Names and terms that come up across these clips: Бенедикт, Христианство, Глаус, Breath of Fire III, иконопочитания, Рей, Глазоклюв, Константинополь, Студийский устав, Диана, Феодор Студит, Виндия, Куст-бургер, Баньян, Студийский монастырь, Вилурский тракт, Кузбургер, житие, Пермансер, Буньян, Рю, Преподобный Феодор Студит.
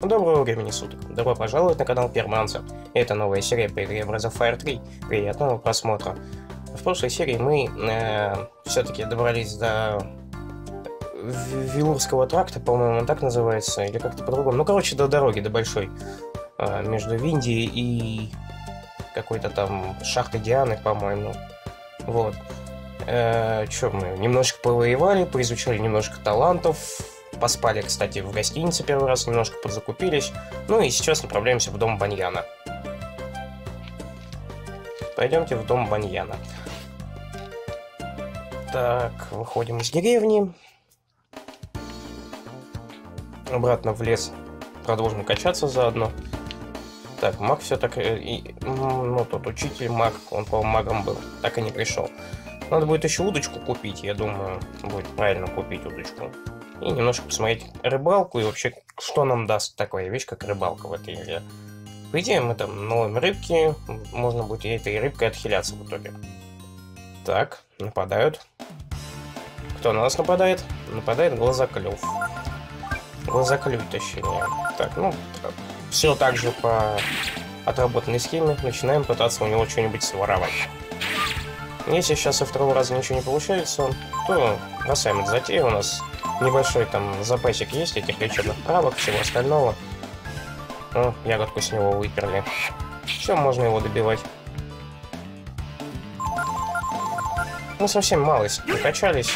Доброго времени суток, добро пожаловать на канал Пермансер. Это новая серия по игре Breath of Fire 3, приятного просмотра. В прошлой серии мы все-таки добрались до Вилурского тракта, по-моему он так называется, или как-то по-другому. Ну короче, до дороги, до большой, между Виндией и какой-то там шахтой Дианы, по-моему. Вот. Чё, мы немножко повоевали, поизучали немножко талантов. Поспали, кстати, в гостинице первый раз, немножко подзакупились. Ну и сейчас направляемся в дом Баньяна. Пойдемте в дом Баньяна. Так, выходим из деревни. Обратно в лес. Продолжим качаться заодно. Так, маг все так... Ну, тот учитель маг, он, по-моему, магом был. Так и не пришел. Надо будет еще удочку купить, я думаю, будет правильно купить удочку. И немножко посмотреть рыбалку и вообще, что нам даст такая вещь, как рыбалка в этой игре. По идее, мы там ловим рыбки, можно будет этой рыбкой отхиляться в итоге. Так, нападают. Кто на нас нападает? Нападает глазоклюв. Глазоклюв, точнее. Так, ну, все так же по отработанной схеме начинаем пытаться у него что-нибудь своровать. Если сейчас со второго раза ничего не получается, то бросаем эту затею. У нас небольшой там запасик есть, этих лечебных травок, всего остального. О, ягодку с него выперли. Все, можно его добивать. Мы совсем малость накачались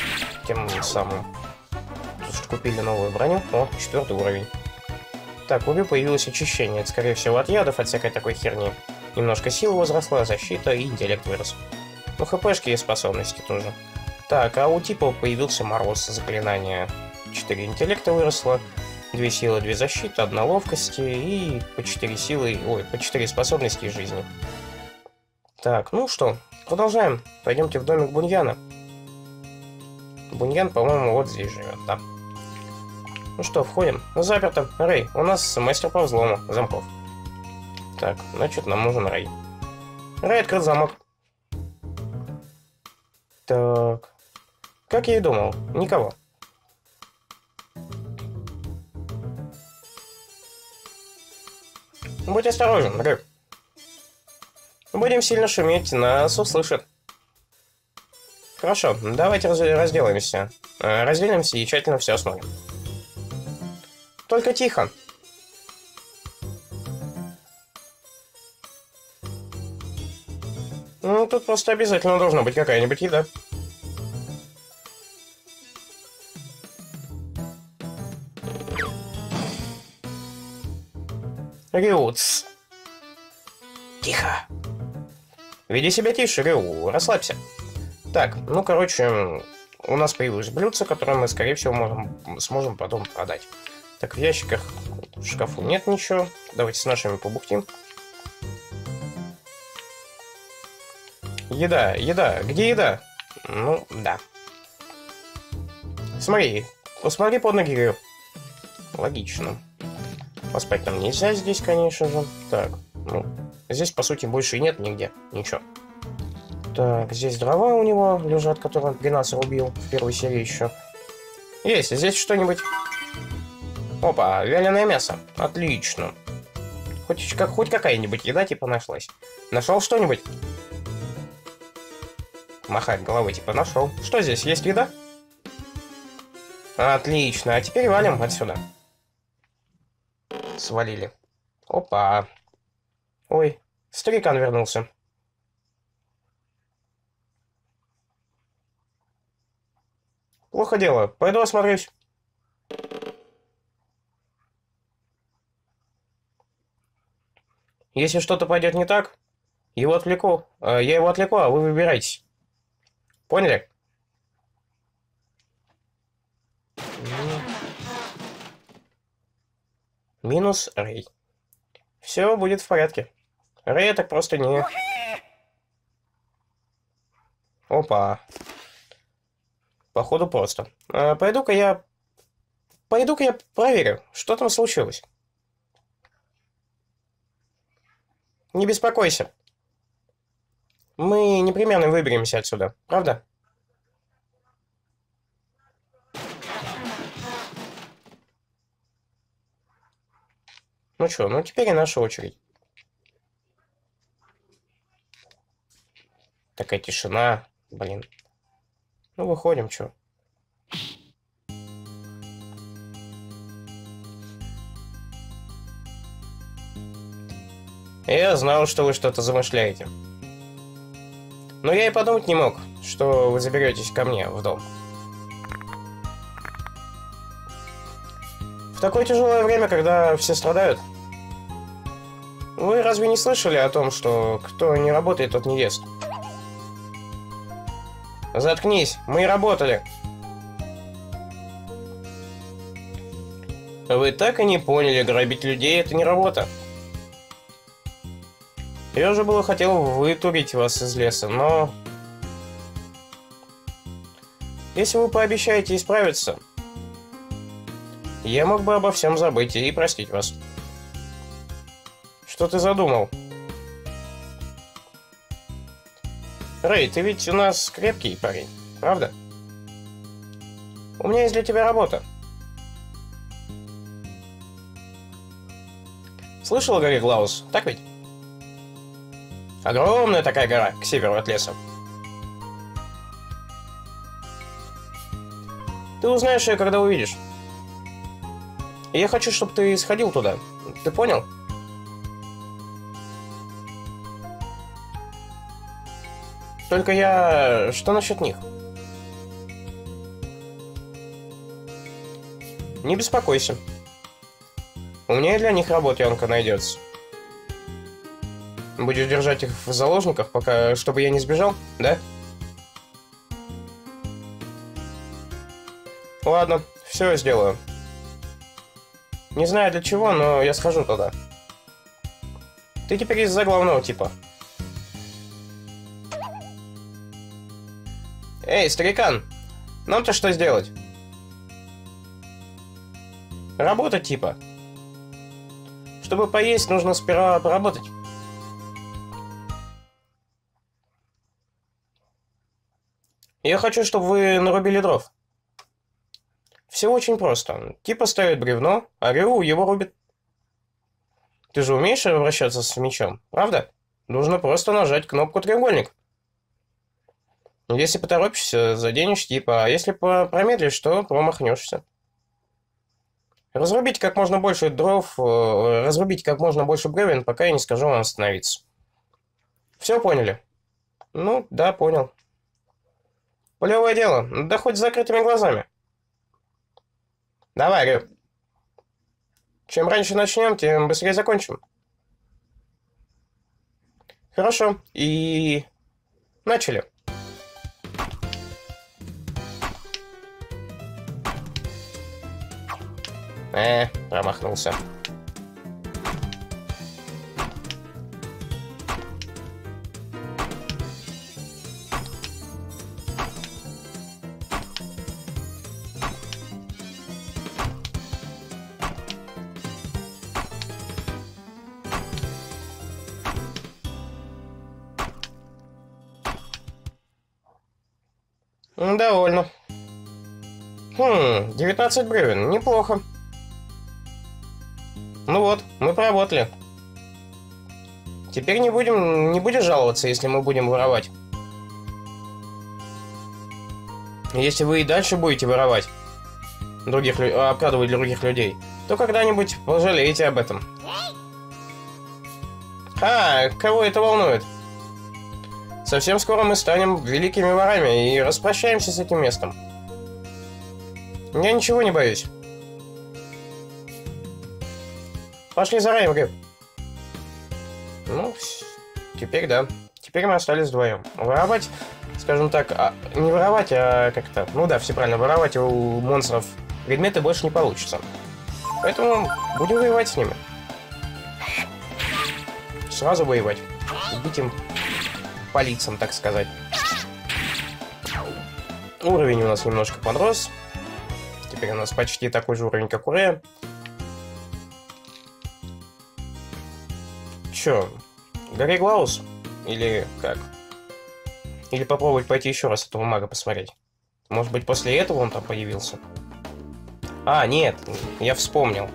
тем самым. Слушай, купили новую броню. О, 4-й уровень. Так, у Рю появилось очищение. Это, скорее всего, от ядов, от всякой такой херни. Немножко сила возросла, защита и интеллект вырос. Ну, хпшки и способности тоже. Так, а у типа появился мороз, заклинание. 4 интеллекта выросло, 2 силы, 2 защиты, 1 ловкости и по 4 силы, ой, по 4 способности и жизни. Так, ну что, продолжаем. Пойдемте в домик Буньяна. Буньян, по-моему, вот здесь живет, да. Ну что, входим. Ну, заперто. Рей, у нас мастер по взлому замков. Так, значит, нам нужен Рей. Рей, открыт замок. Так, как я и думал, никого. Будь осторожен, Рю. Будем сильно шуметь, нас услышат. Хорошо, давайте разделаемся. Разделимся и тщательно все осмотрим. Только тихо. Ну, тут просто обязательно должна быть какая-нибудь еда. Рюц. Тихо. Веди себя тише, Рю. Расслабься. Так, ну, короче, у нас появилось блюдце, которое мы, скорее всего, сможем потом продать. Так, в ящиках в шкафу нет ничего. Давайте с нашими побухтим. Еда, еда, где еда? Ну, да. Смотри, посмотри под ноги, Рю. Логично. Поспать нам нельзя здесь, конечно же. Так, ну, здесь, по сути, больше и нет нигде, ничего. Так, здесь дрова у него лежат, которые он при нас рубил в первой серии еще. Есть, здесь что-нибудь? Опа, вяленое мясо, отлично. Хоть какая-нибудь еда типа нашлась. Нашел что-нибудь? Махать головой, типа, нашел. Что здесь, есть еда? Отлично, а теперь валим отсюда. Свалили. Опа. Ой, старикан вернулся. Плохо дело, пойду осмотрюсь. Если что-то пойдет не так, я его отвлеку, а вы выбирайтесь. Поняли? Минус Рей. Все будет в порядке. Рей так просто не... Опа. Походу просто. Пойду-ка я проверю, что там случилось. Не беспокойся. Мы непременно выберемся отсюда, правда? Ну что, ну теперь и наша очередь. Такая тишина, блин. Ну выходим, что? Я знал, что вы что-то замышляете. Но я и подумать не мог, что вы заберетесь ко мне в дом. В такое тяжелое время, когда все страдают. Вы разве не слышали о том, что кто не работает, тот не ест? Заткнись, мы работали. Вы так и не поняли, грабить людей — это не работа. Я уже было хотел вытурить вас из леса, но... Если вы пообещаете исправиться, я мог бы обо всем забыть и простить вас. Что ты задумал? Рэй, ты ведь у нас крепкий парень, правда? У меня есть для тебя работа. Слышал о горе Глаус, так ведь? Огромная такая гора, к северу от леса. Ты узнаешь ее, когда увидишь. И я хочу, чтобы ты сходил туда. Ты понял? Только я... Что насчет них? Не беспокойся. У меня и для них работенка найдется. Будешь держать их в заложниках, пока, чтобы я не сбежал, да? Ладно, все сделаю. Не знаю для чего, но я схожу туда. Ты теперь из-за главного типа. Эй, старикан, нам-то что сделать? Работа типа. Чтобы поесть, нужно сперва поработать. Я хочу, чтобы вы нарубили дров. Все очень просто. Типа ставит бревно, а Рю его рубит. Ты же умеешь обращаться с мечом, правда? Нужно просто нажать кнопку «треугольник». Если поторопишься, заденешь типа, а если промедлишь, то промахнешься. Разрубить как можно больше дров, разрубить как можно больше бревен, пока я не скажу вам остановиться. Все поняли? Ну, да, понял. Полевое дело, да хоть с закрытыми глазами. Давай, Рю. Чем раньше начнем, тем быстрее закончим. Хорошо, и... начали. Промахнулся. Довольно. 19 бревен, неплохо. Ну вот, мы поработали. Теперь не будешь жаловаться, если мы будем воровать. Если вы и дальше будете воровать, обкрадывать других людей, то когда-нибудь пожалеете об этом. А, кого это волнует? Совсем скоро мы станем великими ворами и распрощаемся с этим местом. Я ничего не боюсь. Пошли за Раем, Рю. Ну, теперь да. Теперь мы остались вдвоем. Воровать, скажем так, не воровать, а как-то... Ну да, все правильно, воровать у монстров предметы больше не получится. Поэтому будем воевать с ними. Сразу воевать. Убить им... по лицам, так сказать. Уровень у нас немножко подрос. Теперь у нас почти такой же уровень, как у Рея. Чё, горе Глаус? Или как? Или попробовать пойти еще раз этого мага посмотреть? Может быть, после этого он там появился? А, нет, я вспомнил.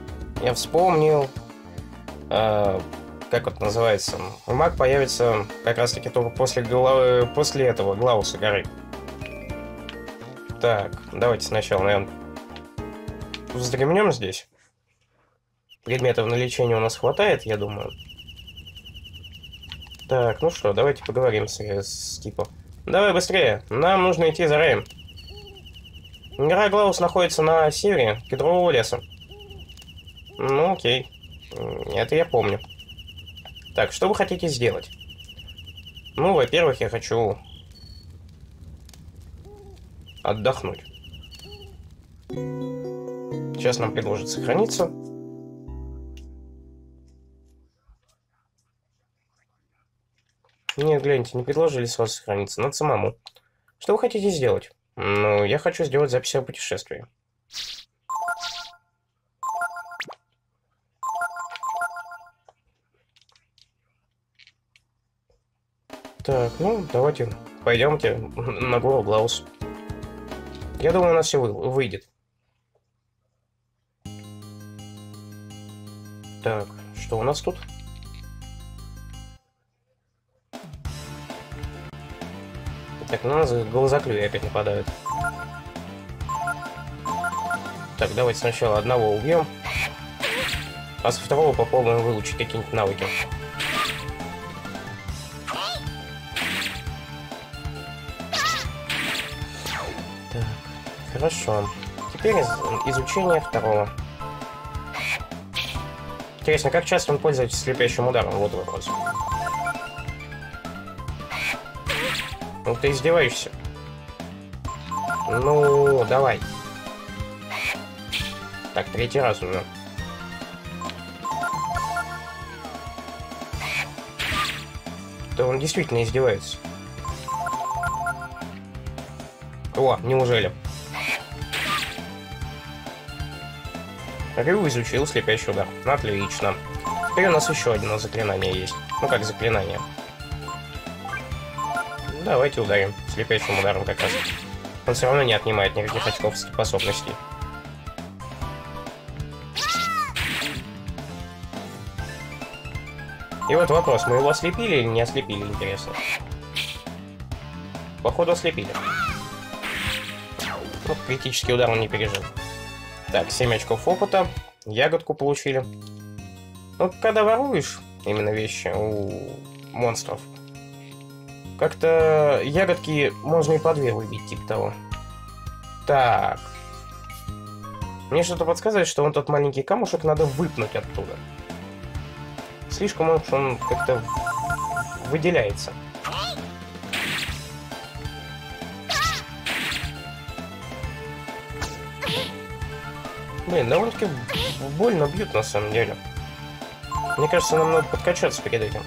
как вот называется, маг появится как раз таки только после этого Глауса горы. Так, давайте сначала, наверное, вздремнем здесь. Предметов на лечение у нас хватает, я думаю. Так, ну что, давайте поговорим с типом. Давай быстрее, нам нужно идти за Раем. Гора Глаус находится на севере кедрового леса. Ну окей, это я помню. Так, что вы хотите сделать? Ну, во-первых, я хочу отдохнуть. Сейчас нам предложат сохраниться. Нет, гляньте, не предложили сразу сохраниться, надо самому. Что вы хотите сделать? Ну, я хочу сделать запись о путешествии. Так, ну, давайте пойдемте на гору Глаус. Я думаю, у нас все выйдет. Так, что у нас тут? Так, на нас глазоклюи опять нападают. Так, давайте сначала одного убьем, а со второго попробуем выучить какие-нибудь навыки. Так, хорошо. Теперь изучение второго. Интересно, как часто он пользуется слепящим ударом? Вот вопрос. Ну, ты издеваешься. Ну, давай. Так, третий раз уже. Да он действительно издевается. О, неужели? Рю изучил слепящий удар. Отлично. Теперь у нас еще одно заклинание есть. Ну, как заклинание. Давайте ударим слепящим ударом как раз. Он все равно не отнимает никаких очков способностей. И вот вопрос, мы его ослепили или не ослепили, интересно? Походу ослепили. Вот критический удар он не пережил. Так, 7 очков опыта. Ягодку получили. Ну, когда воруешь именно вещи у монстров, как-то ягодки можно и под дверь выбить, типа того. Так. Мне что-то подсказывает, что он тот маленький камушек надо выпнуть оттуда. Слишком уж он как-то выделяется. Блин, довольно-таки больно бьют на самом деле. Мне кажется, нам надо подкачаться перед этим.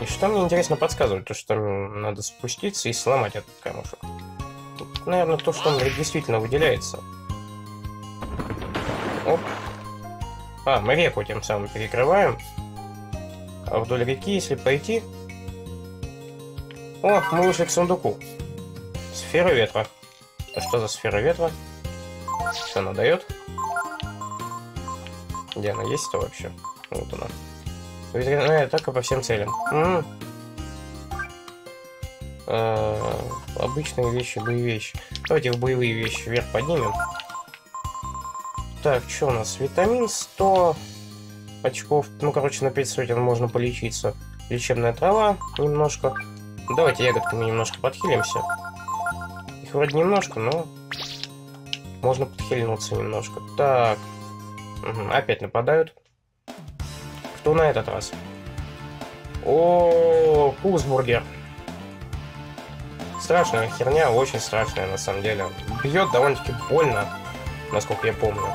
И что мне интересно подсказывает, то что надо спуститься и сломать этот камушек. Тут, наверное, то, что он действительно выделяется. Оп. А, мы реку тем самым перекрываем. А вдоль реки, если пойти... О, мы вышли к сундуку. Сфера ветра. А что за сфера ветра? Что она дает? Где она есть-то вообще? Вот она. Ветряная атака по всем целям. Обычные вещи, боевые вещи. Давайте в боевые вещи вверх поднимем. Так, что у нас? Витамин 100 очков. Ну, короче, на 5 сотен можно полечиться. Лечебная трава немножко. Давайте ягодками немножко подхилимся. Их вроде немножко, но можно подхилинуться немножко. Так. Угу, опять нападают. Кто на этот раз? О, Кузбургер. Страшная херня, очень страшная на самом деле. Бьет довольно-таки больно, насколько я помню.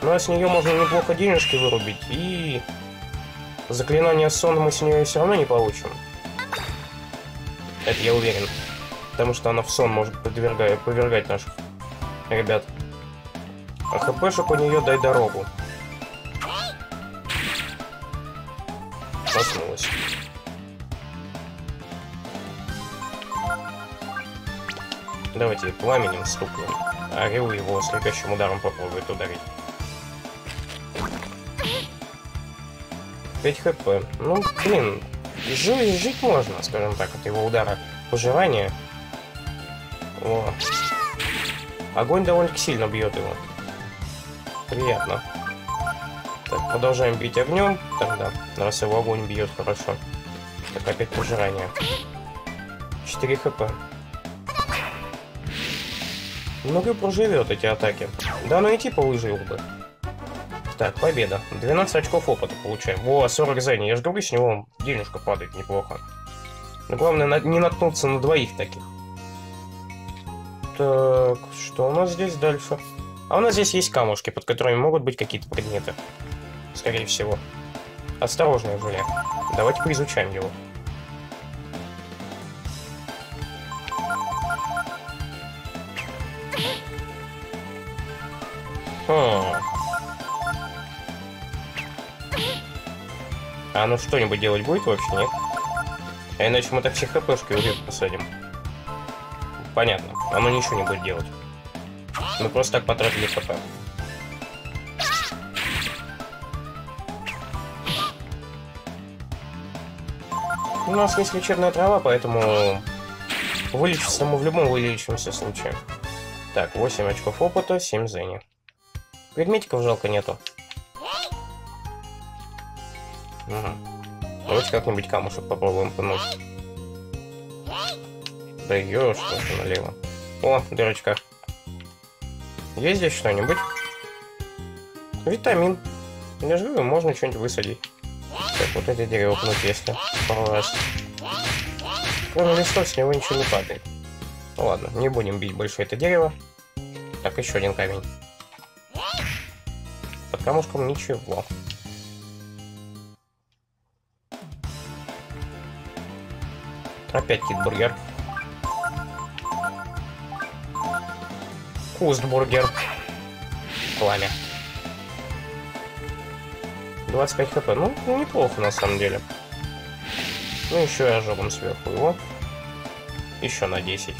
Но с нее можно неплохо денежки вырубить. И заклинание сон мы с нее все равно не получим. Это я уверен. Потому что она в сон может повергать наших ребят. А хпшек у нее дай дорогу. Проснулась. Давайте пламенем стукнем. А Рю его следующим ударом попробует ударить. 5 хп. Ну, блин, жить можно, скажем так, от его удара пожирания. О. Огонь довольно сильно бьет его. Приятно. Так, продолжаем бить огнем. Тогда, раз его огонь бьет хорошо. Так, опять пожирание. 4 хп. Ну, Рю проживет эти атаки. Да, ну и типа выжил бы. Так, победа. 12 очков опыта получаем. Во, 40 зений. Я же говорю, с него денежка падает неплохо. Но главное, не наткнуться на двоих таких. Так, что у нас здесь дальше? А у нас здесь есть камушки, под которыми могут быть какие-то предметы. Скорее всего. Осторожнее, Жуля. Давайте поизучаем его. А ну что-нибудь делать будет вообще, нет? А иначе мы так все хпшки уже посадим. Понятно. Оно ничего не будет делать. Мы просто так потратили хп. У нас есть лечебная трава, поэтому вылечиться мы в любом вылечимся случае. Так, 8 очков опыта, 7 зени. Предметиков жалко нету. Угу. Давайте как-нибудь камушек попробуем пынуть. Да ешь, что-то налево. О, дырочка. Есть здесь что-нибудь? Витамин. Я живу, можно что-нибудь высадить. Так, вот это дерево пнуть, если пару раз. Кроме листов с него ничего не падает. Ну, ладно, не будем бить больше это дерево. Так, еще один камень. Под камушком ничего. Опять кит-бургер. Куст-бургер. Пламя. 25 хп. Ну, неплохо на самом деле. Ну, еще и ожогом сверху его. Еще на 10.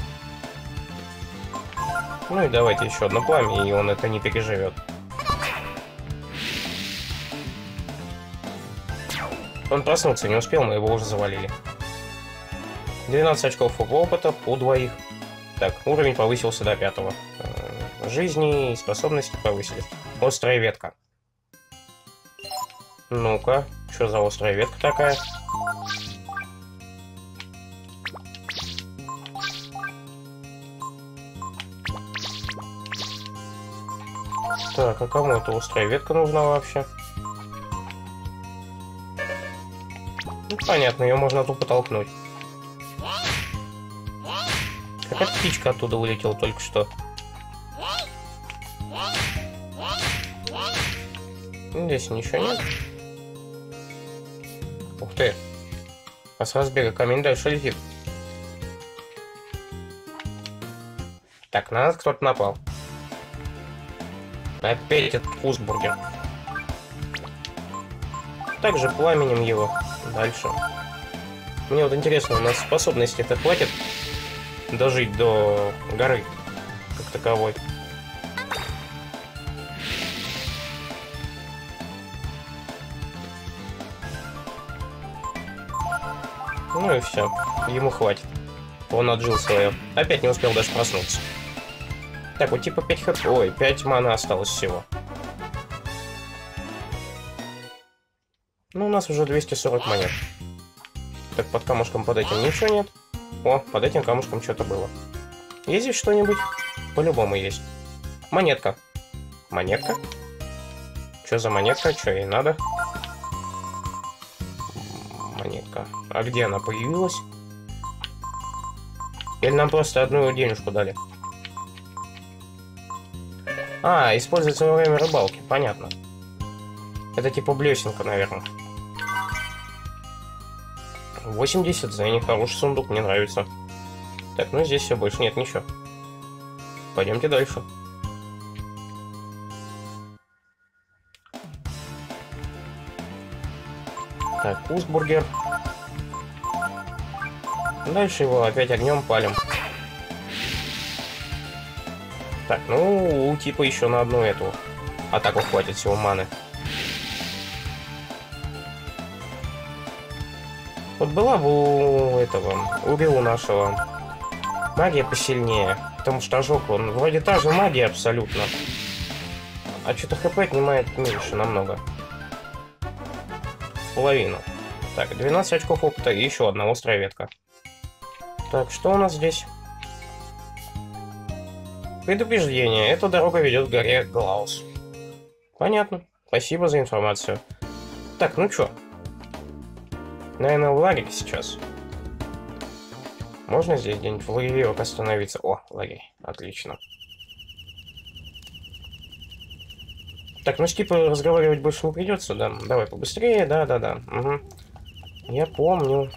Ну и давайте еще одно пламя, и он это не переживет. Он проснуться не успел, мы его уже завалили. 12 очков опыта по двоих. Так, уровень повысился до 5. Жизни и способности повысились. Острая ветка. Ну-ка, что за острая ветка такая? Так, а кому эта острая ветка нужна вообще? Ну, понятно, ее можно тупо толкнуть. Какая-то птичка оттуда вылетела только что. Здесь ничего нет. Ух ты. А с разбега камень дальше летит. Так, на нас кто-то напал. Опять этот Кузбургер. Также пламенем его. Дальше. Мне вот интересно, у нас способности это хватит дожить до горы как таковой. Ну и все, ему хватит. Он отжил свое. Опять не успел даже проснуться. Так, вот типа 5 хп. Ой, 5 мана осталось всего. Ну, у нас уже 240 монет. Так, под камушком под этим ничего нет. О, под этим камушком что-то было. Есть здесь что-нибудь? По-любому есть. Монетка. Монетка? Что за монетка? Что ей надо? Монетка. А где она появилась? Или нам просто одну денежку дали? А, используется во время рыбалки. Понятно. Это типа блесенка, наверное. 80 зений. Хороший сундук, мне нравится. Так, ну здесь все, больше нет ничего. Пойдемте дальше. Так, Кузбургер. Дальше его опять огнем палим. Так, ну, типа еще на одну эту атаку хватит всего маны. Вот была бы у этого, у Рю нашего магия посильнее, потому что ожог, он вроде та же магия абсолютно, а что-то хп отнимает меньше намного. Половину. Так, 12 очков опыта и еще одна острая ветка. Так, что у нас здесь? Предупреждение. Эта дорога ведет к горе Глаус. Понятно. Спасибо за информацию. Так, ну чё? Наверное, в лагере сейчас. Можно здесь где-нибудь в лагерек остановиться? О, лагерь. Отлично. Так, ну с типа разговаривать больше не придется, да? Давай побыстрее, да. Угу. Я помню.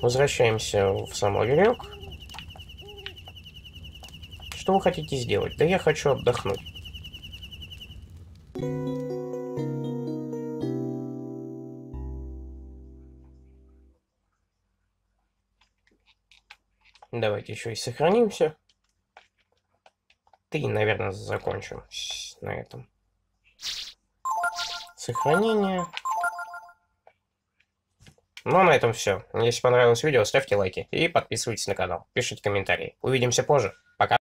Возвращаемся в сам лагерек. Что вы хотите сделать? Да я хочу отдохнуть. Давайте еще и сохранимся. И, наверное, закончим на этом. Сохранение. Ну, а на этом все. Если понравилось видео, ставьте лайки и подписывайтесь на канал. Пишите комментарии. Увидимся позже. Пока.